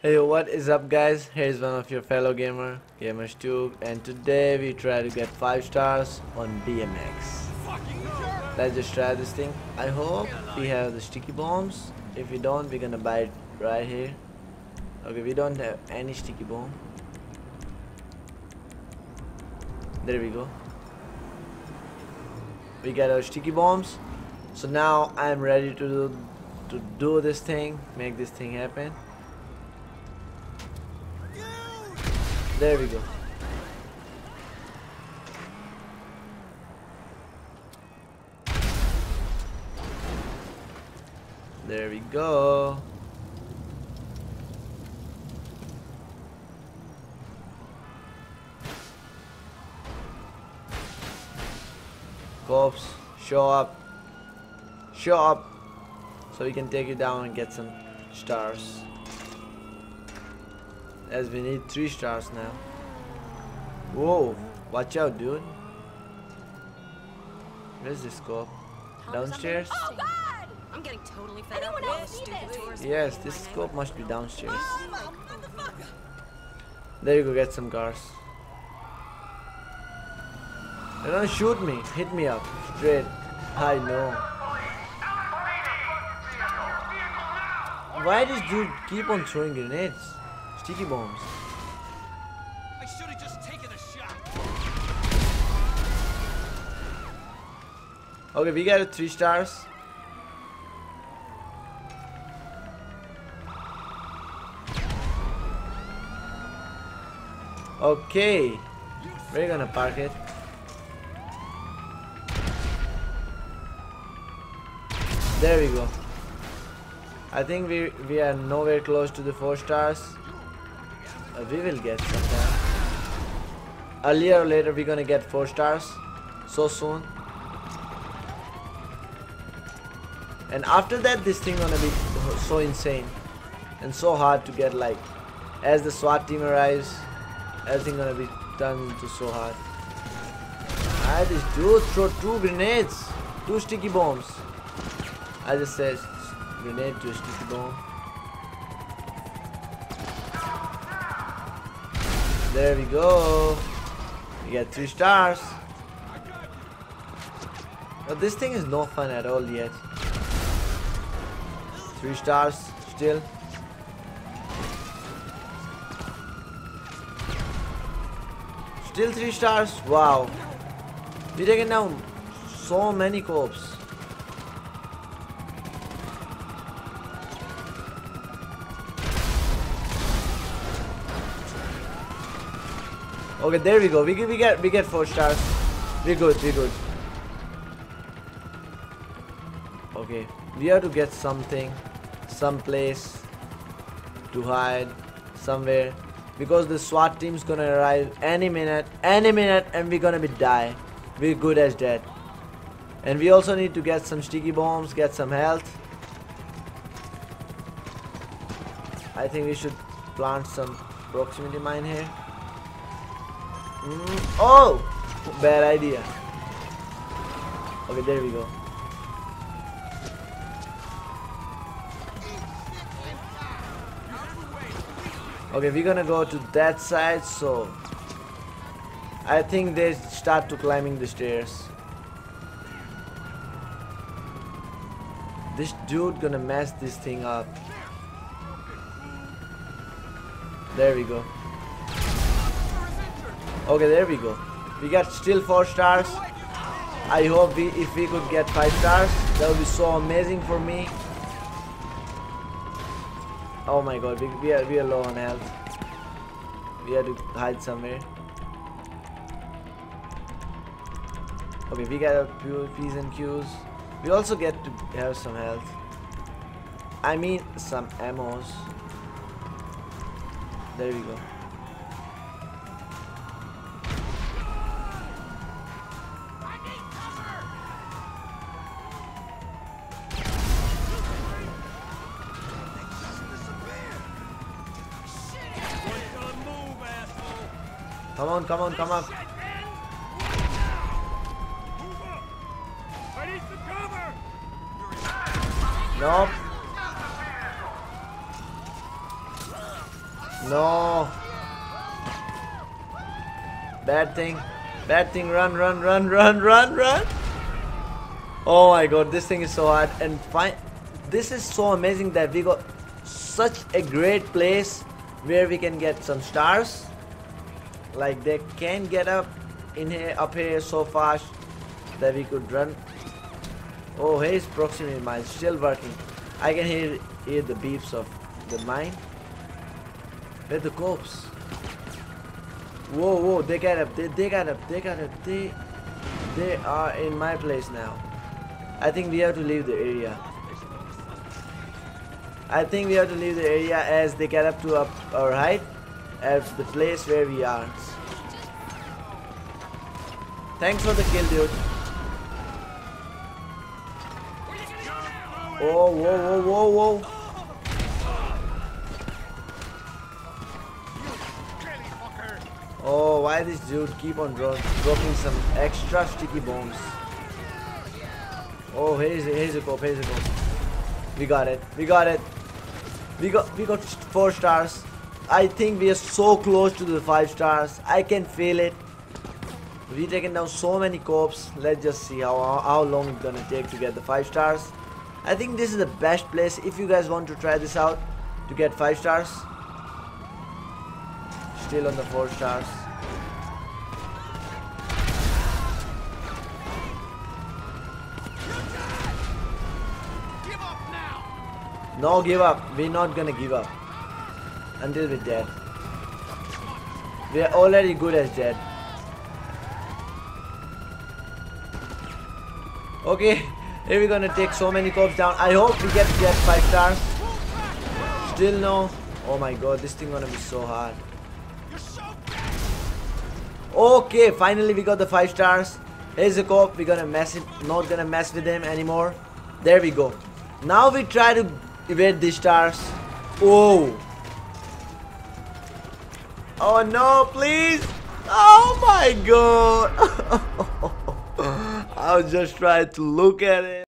Hey, what is up guys? Here's one of your fellow gamer, GamerzTube, and today we try to get 5 stars on BMX. Let's just try this thing. I hope we have the sticky bombs. If we don't, we're gonna buy it right here. Okay, we don't have any sticky bomb. There we go. We got our sticky bombs. So now I'm ready to do this thing, make this thing happen. There we go. There we go. Cops, show up. Show up. So we can take you down and get some stars. As we need 3 stars now. Whoa, watch out dude. Where's the scope? Downstairs? Oh god! I'm getting totally fed up with this. Yes, this scope must be downstairs. There you go, get some cars. They don't shoot me, hit me up. Straight. I know. Why does dude keep on throwing grenades? Sticky bombs. I should have just taken a shot. Okay, we got 3 stars. Okay, we're gonna park it. There we go. I think we are nowhere close to the 4 stars. We will get sometime. Earlier or later we're gonna get 4 stars. So soon. And after that this thing gonna be so insane. And so hard to get, like. As the SWAT team arrives. Everything gonna be turned into so hard. I just do throw 2 grenades. 2 sticky bombs. I just said grenade to a sticky bomb. There we go. We got 3 stars. But this thing is no fun at all yet. 3 stars still. Still 3 stars. Wow. We're taking down so many cops. Okay, there we go. We get 4 stars. We're good. We're good. Okay, we have to get something, some place to hide, somewhere, because the SWAT team's gonna arrive any minute, and we're gonna be die. We're good as dead. And we also need to get some sticky bombs, get some health. I think we should plant some proximity mine here. Oh, bad idea. Okay, there we go. Okay, we're gonna go to that side. So I think they start to climbing the stairs. This dude gonna mess this thing up. There we go. Okay, there we go. We got still 4 stars. I hope if we could get 5 stars, that would be so amazing for me. Oh my god, we are low on health. We have to hide somewhere. Okay, we got our P's and Q's. We also get to have some health. I mean, some ammos. There we go. Come on, come on, come up. Nope. No. Bad thing. Bad thing. Run, run, run, run, run, run. Oh my god, this thing is so hard. And this is so amazing that we got such a great place where we can get some stars. Like they can get up in here, up here so fast that we could run. Oh, his proximity mine still working. I can hear the beeps of the mine. Where the cops? Whoa, whoa! They got up. They got up. They got up. They are in my place now. I think we have to leave the area. I think we have to leave the area as they get up to our height at the place where we are. Thanks for the kill, dude. Oh, whoa, whoa, whoa, whoa. Oh, why this dude keep on dropping some extra sticky bombs? Oh, here's a cop, here's a cop. We got it, we got it. We got 4 stars. I think we are so close to the 5 stars. I can feel it. We taken down so many cops. Let's just see how long it's gonna take to get the 5 stars. I think this is the best place if you guys want to try this out to get 5 stars. Still on the 4 stars. No give up. We're not gonna give up until we're dead. We're already good as dead. Okay, here we're gonna take so many cops down. I hope we get 5 stars. Still no. Oh my god, this thing gonna be so hard. Okay, finally we got the 5 stars. Here's a cop. We're gonna mess it. Not gonna mess with him anymore. There we go. Now we try to evade these stars. Oh. Oh no, please. Oh my god. I was just trying to look at it.